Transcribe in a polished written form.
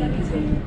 everyone.